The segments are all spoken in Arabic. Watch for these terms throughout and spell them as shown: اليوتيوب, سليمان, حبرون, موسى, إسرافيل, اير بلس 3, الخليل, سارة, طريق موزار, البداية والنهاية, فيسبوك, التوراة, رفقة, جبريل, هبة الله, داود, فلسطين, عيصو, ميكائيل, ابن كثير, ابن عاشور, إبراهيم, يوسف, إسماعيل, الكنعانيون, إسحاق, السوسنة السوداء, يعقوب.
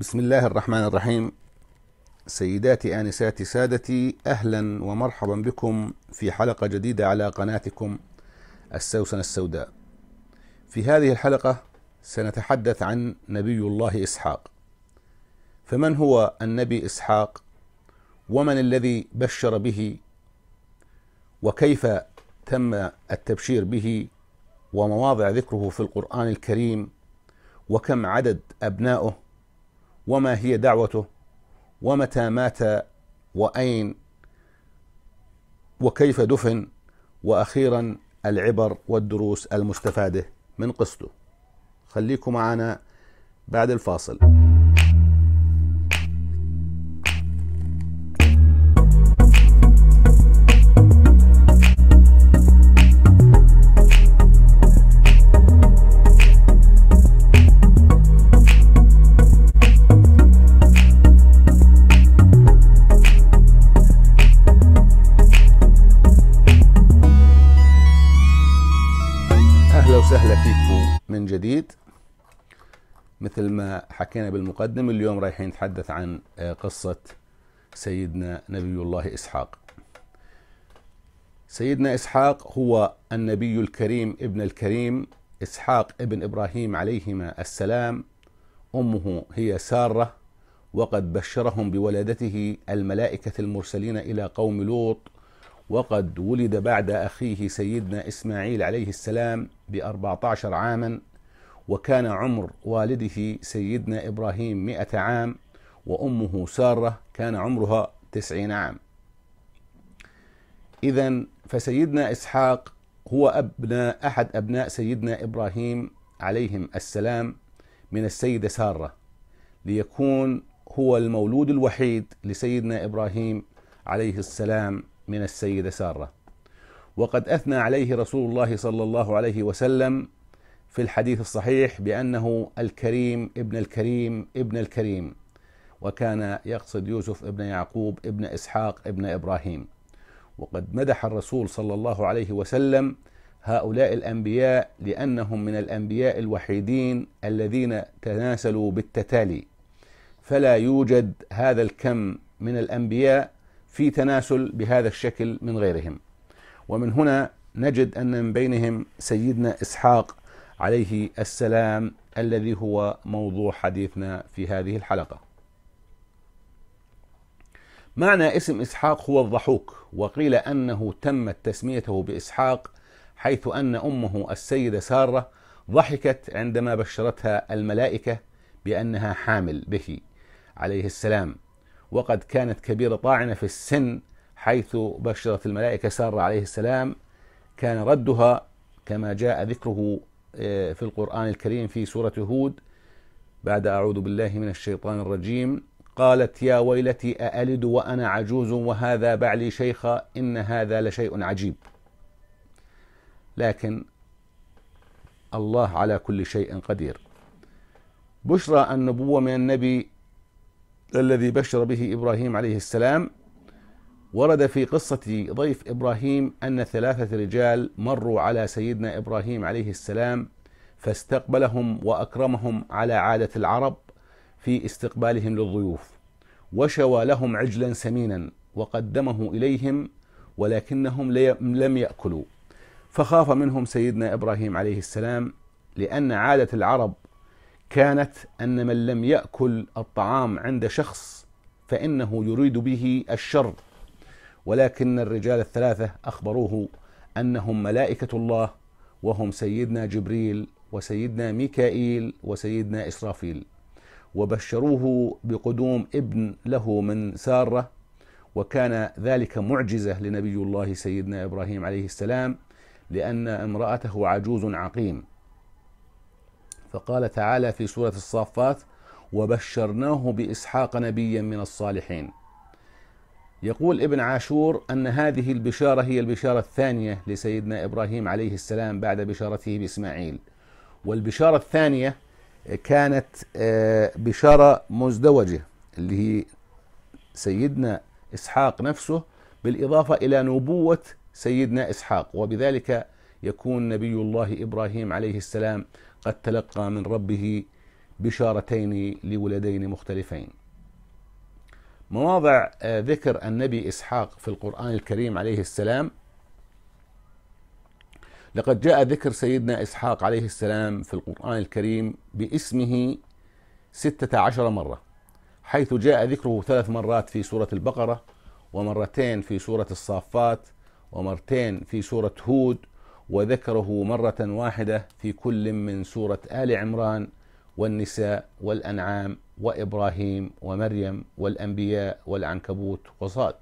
بسم الله الرحمن الرحيم. سيداتي آنساتي سادتي، أهلا ومرحبا بكم في حلقة جديدة على قناتكم السوسنة السوداء. في هذه الحلقة سنتحدث عن نبي الله إسحاق. فمن هو النبي إسحاق؟ ومن الذي بشر به؟ وكيف تم التبشير به؟ ومواضع ذكره في القرآن الكريم؟ وكم عدد أبنائه؟ وما هي دعوته؟ ومتى مات؟ وأين؟ وكيف دفن؟ وأخيرا العبر والدروس المستفادة من قصته. خليكم معنا بعد الفاصل. جديد، مثل ما حكينا بالمقدم، اليوم رايحين نتحدث عن قصة سيدنا نبي الله إسحاق. سيدنا إسحاق هو النبي الكريم ابن الكريم، إسحاق ابن إبراهيم عليهما السلام. أمه هي سارة، وقد بشرهم بولادته الملائكة المرسلين إلى قوم لوط، وقد ولد بعد أخيه سيدنا إسماعيل عليه السلام ب14 عاما، وكان عمر والده سيدنا إبراهيم 100 عام، وأمه سارة كان عمرها 90 عام. إذن فسيدنا إسحاق هو أحد أبناء سيدنا إبراهيم عليهم السلام من السيدة سارة، ليكون هو المولود الوحيد لسيدنا إبراهيم عليه السلام من السيدة سارة. وقد أثنى عليه رسول الله صلى الله عليه وسلم في الحديث الصحيح بأنه الكريم ابن الكريم ابن الكريم، وكان يقصد يوسف ابن يعقوب ابن إسحاق ابن إبراهيم. وقد مدح الرسول صلى الله عليه وسلم هؤلاء الأنبياء لأنهم من الأنبياء الوحيدين الذين تناسلوا بالتتالي، فلا يوجد هذا الكم من الأنبياء في تناسل بهذا الشكل من غيرهم. ومن هنا نجد أن من بينهم سيدنا إسحاق عليه السلام الذي هو موضوع حديثنا في هذه الحلقة. معنى اسم إسحاق هو الضحوك، وقيل أنه تمت تسميته بإسحاق حيث أن أمه السيدة سارة ضحكت عندما بشرتها الملائكة بأنها حامل به عليه السلام، وقد كانت كبيرة طاعنة في السن حيث بشرت الملائكة سارة عليه السلام. كان ردها كما جاء ذكره في القرآن الكريم في سورة هود بعد أعوذ بالله من الشيطان الرجيم: قالت يا ويلتي أألد وأنا عجوز وهذا بعلي شيخا إن هذا لشيء عجيب. لكن الله على كل شيء قدير. بشرى النبوة من النبي الذي بشر به إبراهيم عليه السلام. ورد في قصة ضيف إبراهيم أن 3 رجال مروا على سيدنا إبراهيم عليه السلام فاستقبلهم وأكرمهم على عادة العرب في استقبالهم للضيوف، وشوى لهم عجلا سمينا وقدمه إليهم، ولكنهم لم يأكلوا، فخاف منهم سيدنا إبراهيم عليه السلام، لأن عادة العرب كانت أن من لم يأكل الطعام عند شخص فإنه يريد به الشر. ولكن الرجال 3 أخبروه أنهم ملائكة الله، وهم سيدنا جبريل وسيدنا ميكائيل وسيدنا إسرافيل، وبشروه بقدوم ابن له من سارة، وكان ذلك معجزة لنبي الله سيدنا إبراهيم عليه السلام، لأن امرأته عجوز عقيم. فقال تعالى في سورة الصافات: وبشرناه بإسحاق نبيا من الصالحين. يقول ابن عاشور أن هذه البشارة هي البشارة الثانية لسيدنا إبراهيم عليه السلام بعد بشارته بإسماعيل. والبشارة الثانية كانت بشارة مزدوجة، اللي هي سيدنا إسحاق نفسه بالإضافة إلى نبوة سيدنا إسحاق، وبذلك يكون نبي الله إبراهيم عليه السلام قد تلقى من ربه بشارتين لولدين مختلفين. مواضع ذكر النبي إسحاق في القرآن الكريم عليه السلام: لقد جاء ذكر سيدنا إسحاق عليه السلام في القرآن الكريم باسمه 16 مرة، حيث جاء ذكره 3 مرات في سورة البقرة، ومرتين في سورة الصافات، ومرتين في سورة هود، وذكره مرة واحدة في كل من سورة آل عمران والنساء والأنعام وإبراهيم ومريم والأنبياء والعنكبوت وصاد.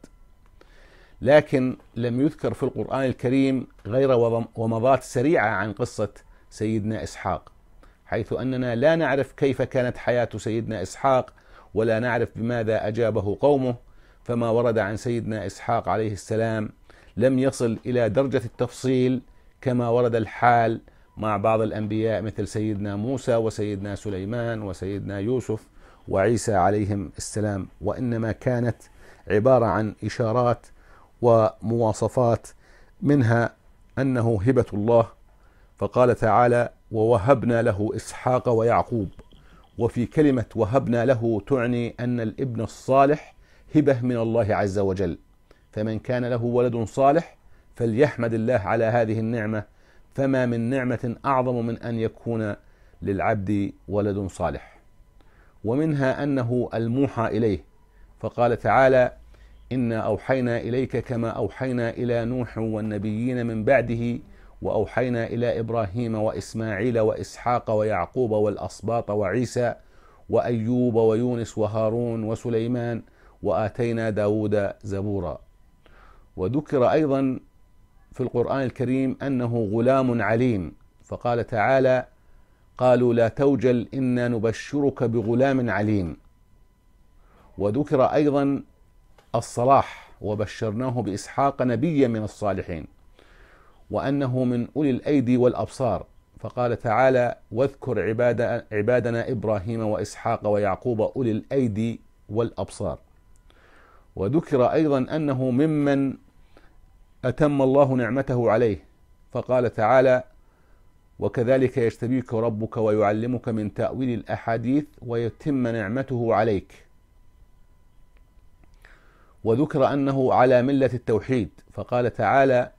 لكن لم يذكر في القرآن الكريم غير ومضات سريعة عن قصة سيدنا إسحاق، حيث أننا لا نعرف كيف كانت حياة سيدنا إسحاق، ولا نعرف بماذا أجابه قومه، فما ورد عن سيدنا إسحاق عليه السلام لم يصل إلى درجة التفصيل كما ورد الحال مع بعض الأنبياء مثل سيدنا موسى وسيدنا سليمان وسيدنا يوسف وعيسى عليهم السلام، وإنما كانت عبارة عن إشارات ومواصفات، منها أنه هبة الله، فقال تعالى: ووهبنا له إسحاق ويعقوب. وفي كلمة وهبنا له تعني أن الابن الصالح هبة من الله عز وجل، فمن كان له ولد صالح فليحمد الله على هذه النعمة، فما من نعمة أعظم من أن يكون للعبد ولد صالح. ومنها أنه الموحى إليه، فقال تعالى: إنا أوحينا إليك كما أوحينا إلى نوح والنبيين من بعده وأوحينا إلى إبراهيم وإسماعيل وإسحاق ويعقوب والأسباط وعيسى وأيوب ويونس وهارون وسليمان وآتينا داود زبورا. وذكر أيضا في القرآن الكريم أنه غلام عليم، فقال تعالى: قالوا لا توجل إنا نبشرك بغلام عليم. وذكر أيضا الصلاح: وبشرناه بإسحاق نبيا من الصالحين، وأنه من أولي الأيدي والأبصار، فقال تعالى: واذكر عبادنا إبراهيم وإسحاق ويعقوب أولي الأيدي والأبصار. وذكر أيضا أنه ممن أتم الله نعمته عليه، فقال تعالى: وكذلك يجتبيك ربك ويعلمك من تأويل الأحاديث ويتم نعمته عليك. وذكر أنه على ملة التوحيد، فقال تعالى: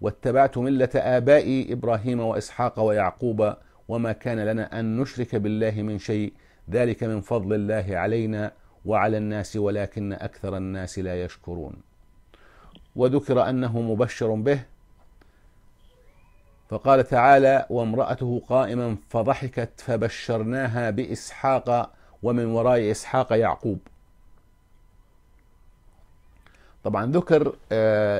واتبعت ملة آبائي إبراهيم وإسحاق ويعقوب وما كان لنا أن نشرك بالله من شيء، ذلك من فضل الله علينا وعلى الناس ولكن أكثر الناس لا يشكرون. وذكر أنه مبشر به، فقال تعالى: وامرأته قائما فضحكت فبشرناها بإسحاق ومن وراء إسحاق يعقوب. طبعا ذكر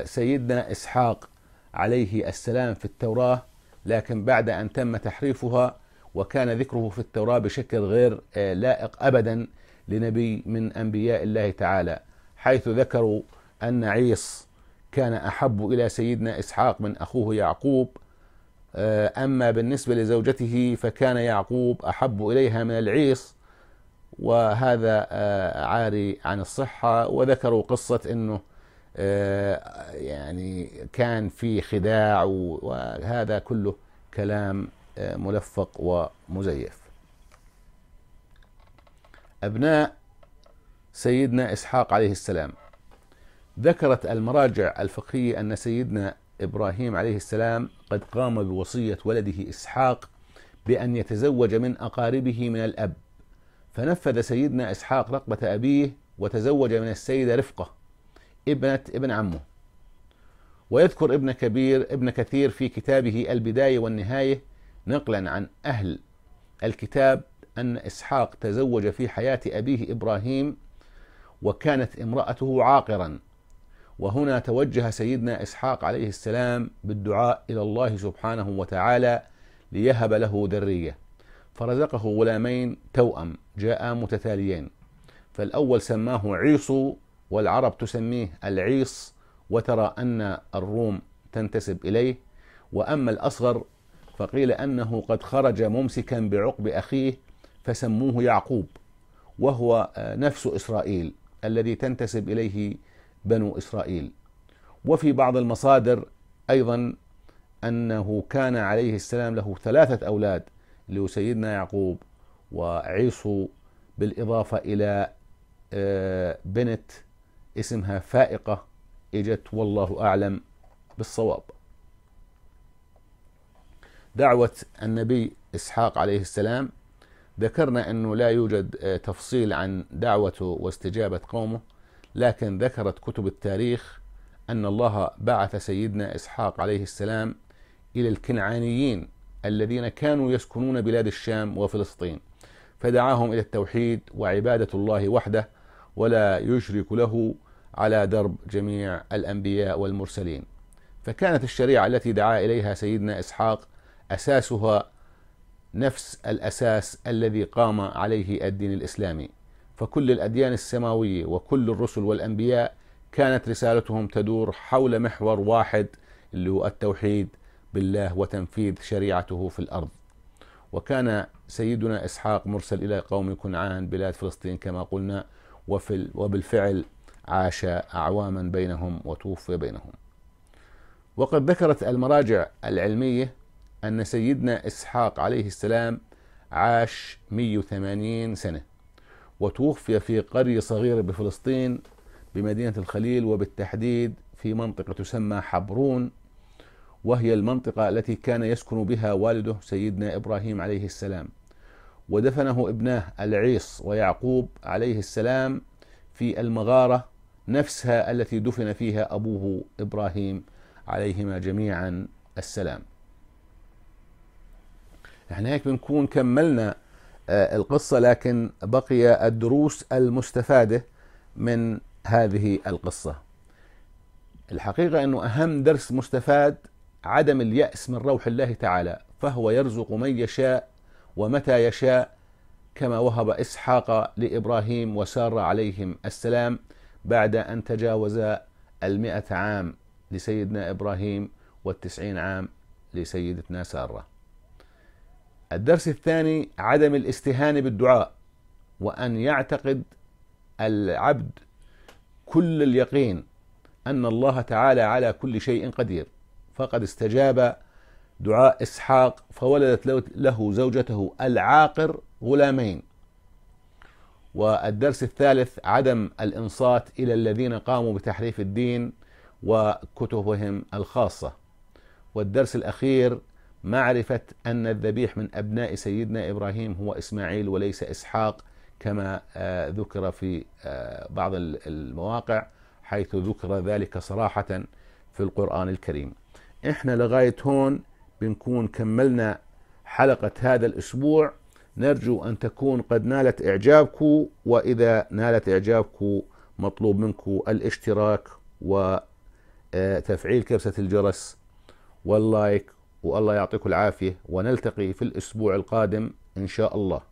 سيدنا إسحاق عليه السلام في التوراة، لكن بعد أن تم تحريفها، وكان ذكره في التوراة بشكل غير لائق أبدا لنبي من أنبياء الله تعالى، حيث ذكروا أن عيص كان أحب إلى سيدنا إسحاق من أخوه يعقوب، أما بالنسبة لزوجته فكان يعقوب أحب إليها من العيص، وهذا عاري عن الصحة. وذكروا قصة أنه يعني كان في خداع، وهذا كله كلام ملفق ومزيف. أبناء سيدنا إسحاق عليه السلام، ذكرت المراجع الفقهية أن سيدنا إبراهيم عليه السلام قد قام بوصية ولده إسحاق بأن يتزوج من أقاربه من الأب، فنفذ سيدنا إسحاق رغبة أبيه وتزوج من السيدة رفقة ابنة ابن عمه. ويذكر ابن كثير في كتابه البداية والنهاية نقلا عن أهل الكتاب أن إسحاق تزوج في حياة أبيه إبراهيم وكانت امرأته عاقرا، وهنا توجه سيدنا إسحاق عليه السلام بالدعاء إلى الله سبحانه وتعالى ليهب له ذرية، فرزقه غلامين توأم جاء متتاليين، فالأول سماه عيصو، والعرب تسميه العيص، وترى أن الروم تنتسب إليه. وأما الأصغر فقيل أنه قد خرج ممسكا بعقب أخيه فسموه يعقوب، وهو نفس إسرائيل الذي تنتسب إليه بنو إسرائيل. وفي بعض المصادر أيضا أنه كان عليه السلام له 3 أولاد، اللي هو سيدنا يعقوب وعيصو، بالإضافة إلى بنت اسمها فائقة إجت والله أعلم بالصواب. دعوة النبي إسحاق عليه السلام، ذكرنا أنه لا يوجد تفصيل عن دعوته واستجابة قومه، لكن ذكرت كتب التاريخ أن الله بعث سيدنا إسحاق عليه السلام إلى الكنعانيين الذين كانوا يسكنون بلاد الشام وفلسطين، فدعاهم إلى التوحيد وعبادة الله وحده ولا يشرك له، على درب جميع الأنبياء والمرسلين. فكانت الشريعة التي دعا إليها سيدنا إسحاق أساسها نفس الأساس الذي قام عليه الدين الإسلامي، فكل الأديان السماوية وكل الرسل والأنبياء كانت رسالتهم تدور حول محور واحد اللي هو التوحيد بالله وتنفيذ شريعته في الأرض. وكان سيدنا إسحاق مرسل إلى قوم كنعان بلاد فلسطين كما قلنا، وبالفعل عاش أعواما بينهم وتوفي بينهم. وقد ذكرت المراجع العلمية أن سيدنا إسحاق عليه السلام عاش 180 سنة، وتوفي في قرية صغيرة بفلسطين بمدينة الخليل، وبالتحديد في منطقة تسمى حبرون، وهي المنطقة التي كان يسكن بها والده سيدنا إبراهيم عليه السلام، ودفنه ابناه العيص ويعقوب عليه السلام في المغارة نفسها التي دفن فيها أبوه إبراهيم عليهما جميعا السلام. احنا هيك بنكون كملنا القصة، لكن بقي الدروس المستفادة من هذه القصة. الحقيقة أنه أهم درس مستفاد عدم اليأس من روح الله تعالى، فهو يرزق من يشاء ومتى يشاء، كما وهب إسحاق لإبراهيم وسارة عليهم السلام بعد أن تجاوز 100 عام لسيدنا إبراهيم و90 عام لسيدتنا سارة. الدرس الثاني عدم الاستهانة بالدعاء، وأن يعتقد العبد كل اليقين أن الله تعالى على كل شيء قدير، فقد استجاب دعاء إسحاق فولدت له زوجته العاقر غلامين. والدرس الثالث عدم الإنصات إلى الذين قاموا بتحريف الدين وكتبهم الخاصة. والدرس الأخير معرفة أن الذبيح من أبناء سيدنا إبراهيم هو إسماعيل وليس إسحاق، كما ذكر في بعض المواقع، حيث ذكر ذلك صراحة في القرآن الكريم. إحنا لغاية هون بنكون كملنا حلقة هذا الأسبوع، نرجو أن تكون قد نالت إعجابكم، وإذا نالت إعجابكم مطلوب منكم الاشتراك وتفعيل كبسة الجرس واللايك، والله يعطيكم العافية، ونلتقي في الأسبوع القادم إن شاء الله.